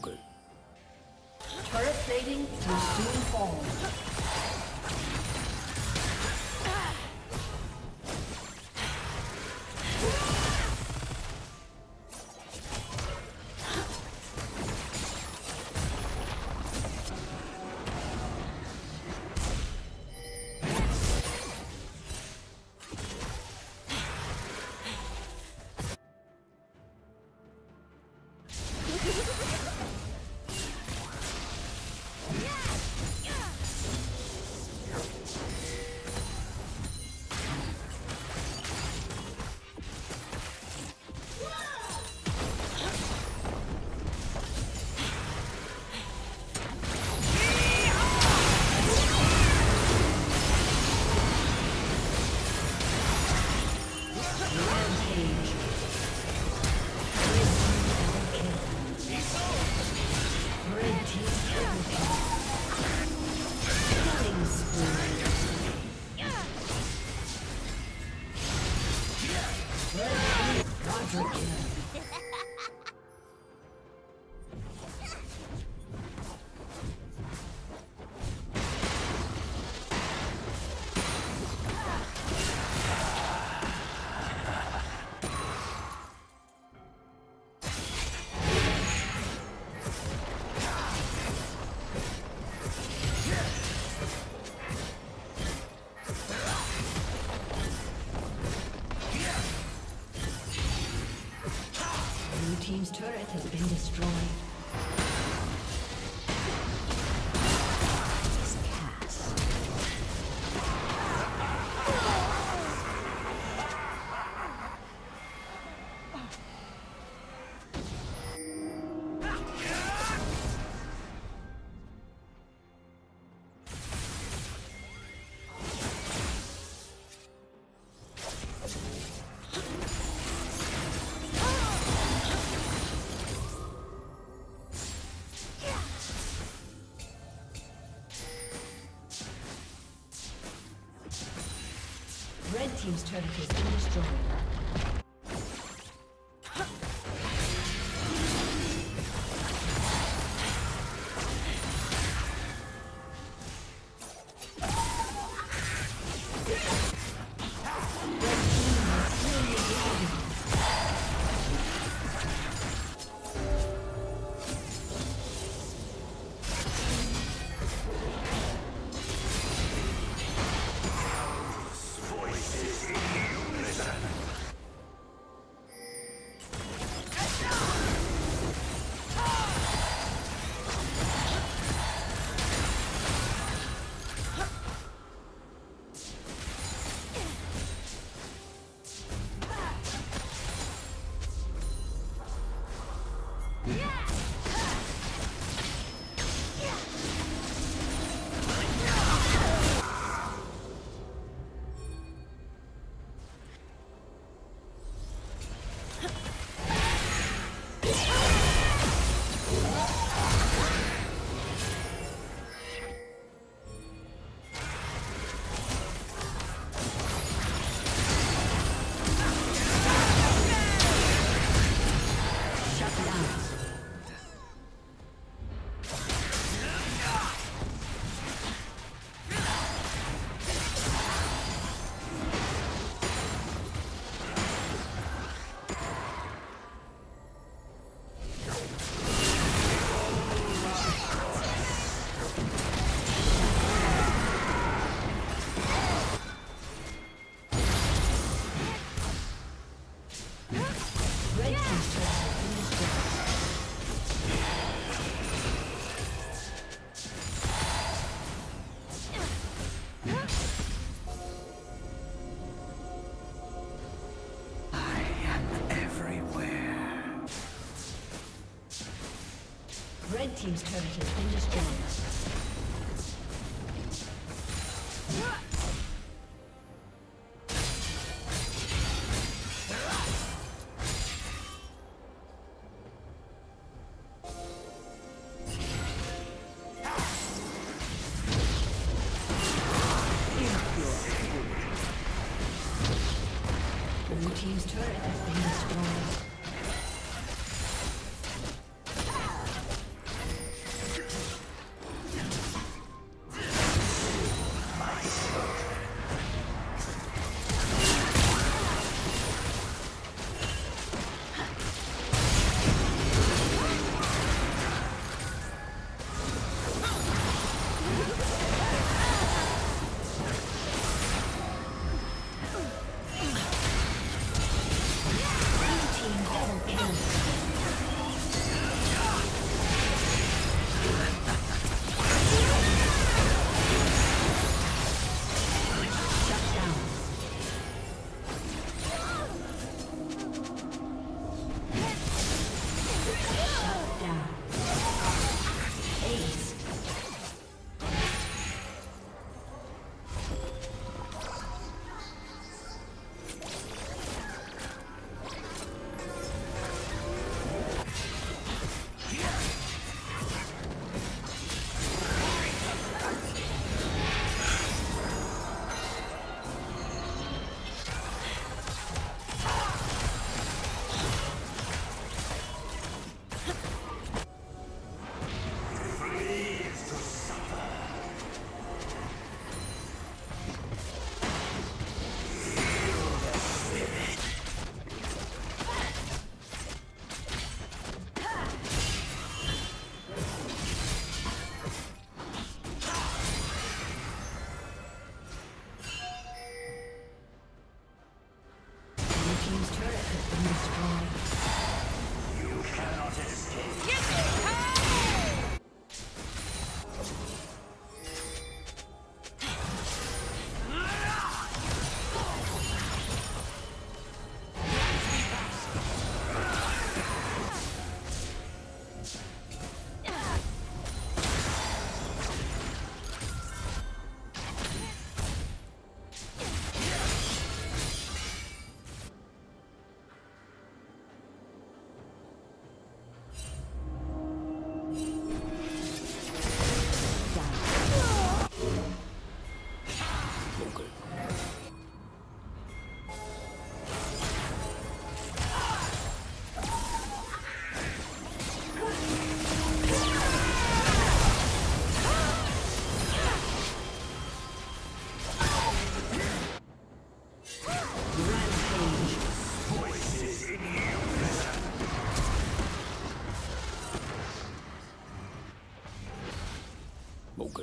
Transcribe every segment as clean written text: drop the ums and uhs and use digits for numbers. broken. Turret plating will soon fall. Team's turret has been destroyed. Team's turret has been destroyed. Red team's turret has been destroyed. 冇計。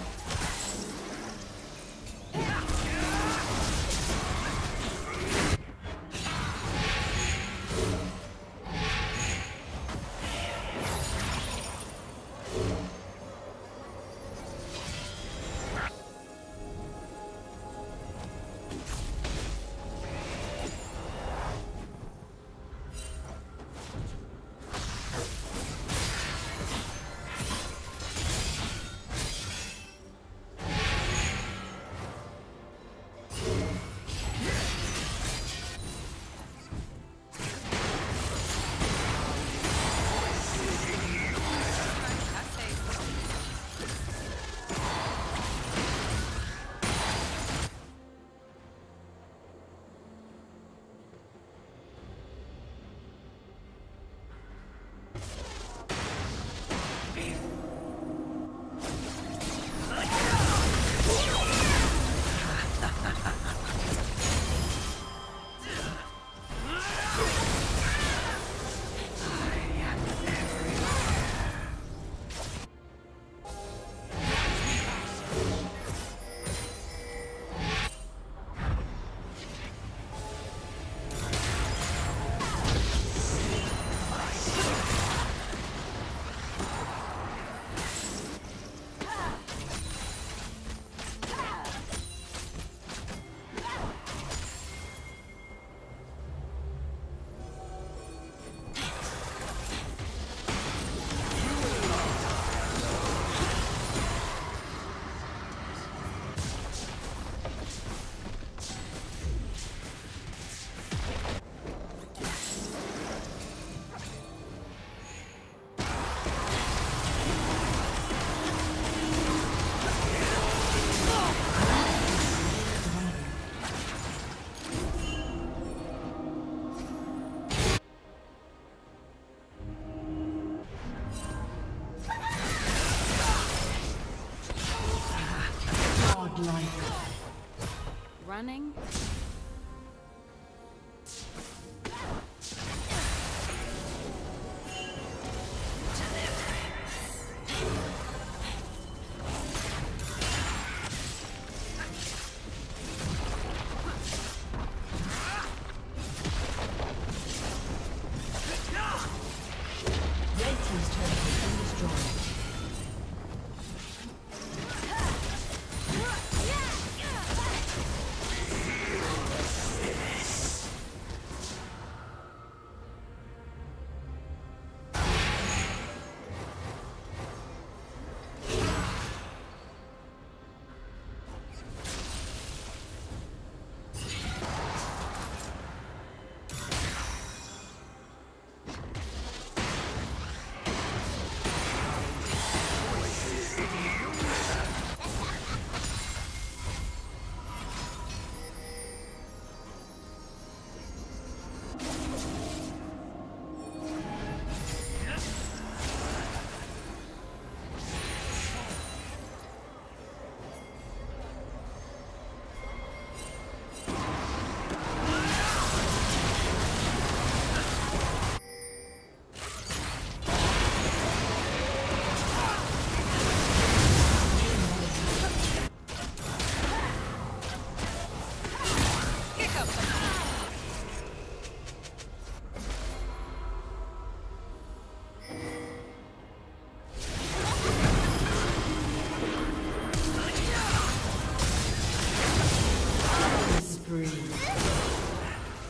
would like it. Running?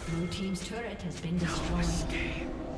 Blue team's turret has been destroyed.